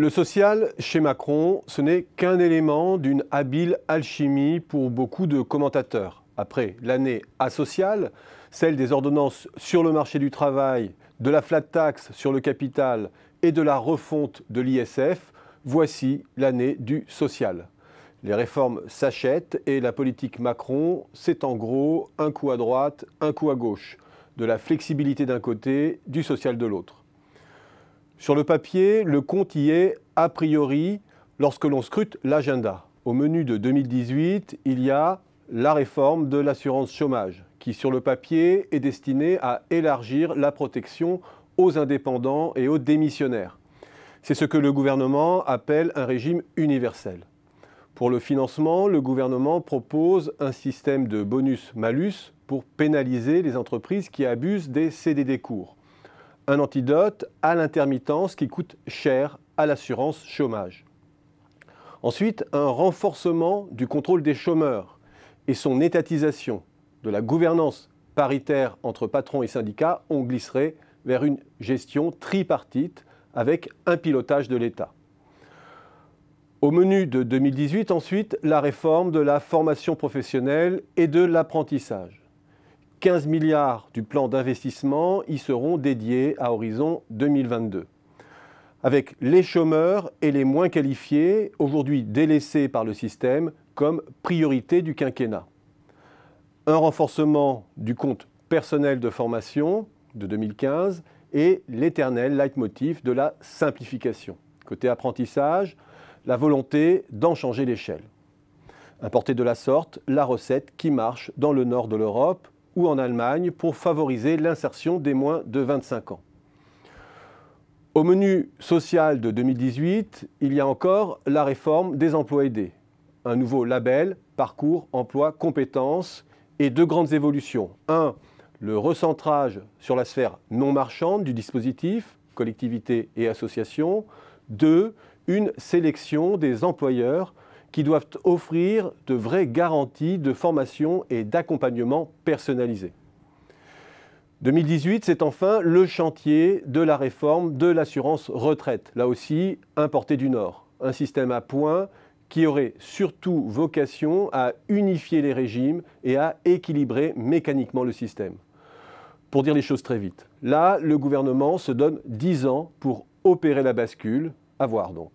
Le social, chez Macron, ce n'est qu'un élément d'une habile alchimie pour beaucoup de commentateurs. Après l'année asociale, celle des ordonnances sur le marché du travail, de la flat tax sur le capital et de la refonte de l'ISF, voici l'année du social. Les réformes s'achètent et la politique Macron, c'est en gros un coup à droite, un coup à gauche. De la flexibilité d'un côté, du social de l'autre. Sur le papier, le compte y est a priori lorsque l'on scrute l'agenda. Au menu de 2018, il y a la réforme de l'assurance chômage, qui sur le papier est destinée à élargir la protection aux indépendants et aux démissionnaires. C'est ce que le gouvernement appelle un régime universel. Pour le financement, le gouvernement propose un système de bonus-malus pour pénaliser les entreprises qui abusent des CDD courts. Un antidote à l'intermittence qui coûte cher à l'assurance chômage. Ensuite, un renforcement du contrôle des chômeurs et son étatisation, de la gouvernance paritaire entre patrons et syndicats, on glisserait vers une gestion tripartite avec un pilotage de l'État. Au menu de 2018, ensuite, la réforme de la formation professionnelle et de l'apprentissage. 15 milliards du plan d'investissement y seront dédiés à horizon 2022. Avec les chômeurs et les moins qualifiés, aujourd'hui délaissés par le système, comme priorité du quinquennat. Un renforcement du compte personnel de formation de 2015 et l'éternel leitmotiv de la simplification. Côté apprentissage, la volonté d'en changer l'échelle. Importer de la sorte la recette qui marche dans le nord de l'Europe, ou en Allemagne pour favoriser l'insertion des moins de 25 ans. Au menu social de 2018, il y a encore la réforme des emplois aidés, un nouveau label, parcours, emploi, compétences et deux grandes évolutions. Un, le recentrage sur la sphère non marchande du dispositif, collectivités et associations. Deux, une sélection des employeurs qui doivent offrir de vraies garanties de formation et d'accompagnement personnalisé. 2018, c'est enfin le chantier de la réforme de l'assurance retraite, là aussi importé du Nord. Un système à points qui aurait surtout vocation à unifier les régimes et à équilibrer mécaniquement le système. Pour dire les choses très vite, là, le gouvernement se donne 10 ans pour opérer la bascule, à voir donc.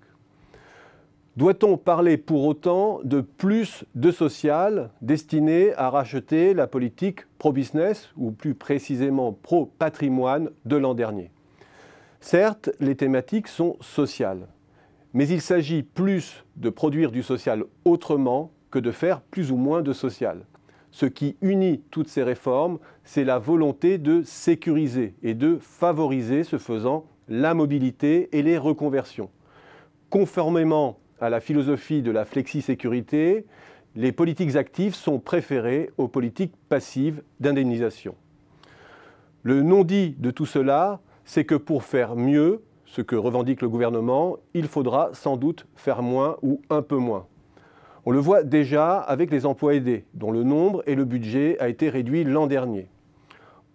Doit-on parler pour autant de plus de social destiné à racheter la politique pro-business ou plus précisément pro-patrimoine de l'an dernier? Certes, les thématiques sont sociales, mais il s'agit plus de produire du social autrement que de faire plus ou moins de social. Ce qui unit toutes ces réformes, c'est la volonté de sécuriser et de favoriser, ce faisant, la mobilité et les reconversions. Conformément à la philosophie de la flexi-sécurité, les politiques actives sont préférées aux politiques passives d'indemnisation. Le non-dit de tout cela, c'est que pour faire mieux, ce que revendique le gouvernement, il faudra sans doute faire moins ou un peu moins. On le voit déjà avec les emplois aidés, dont le nombre et le budget a été réduit l'an dernier.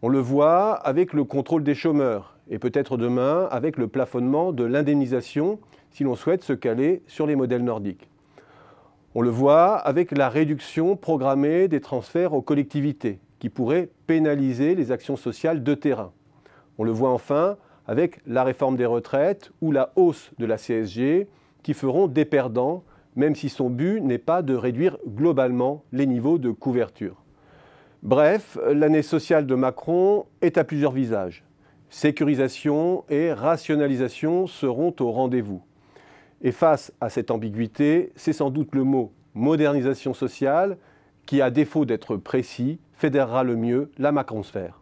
On le voit avec le contrôle des chômeurs, et peut-être demain avec le plafonnement de l'indemnisation, si l'on souhaite se caler sur les modèles nordiques. On le voit avec la réduction programmée des transferts aux collectivités, qui pourrait pénaliser les actions sociales de terrain. On le voit enfin avec la réforme des retraites ou la hausse de la CSG, qui feront des perdants, même si son but n'est pas de réduire globalement les niveaux de couverture. Bref, l'année sociale de Macron est à plusieurs visages. Sécurisation et rationalisation seront au rendez-vous. Et face à cette ambiguïté, c'est sans doute le mot « modernisation sociale » qui, à défaut d'être précis, fédérera le mieux la macronsphère.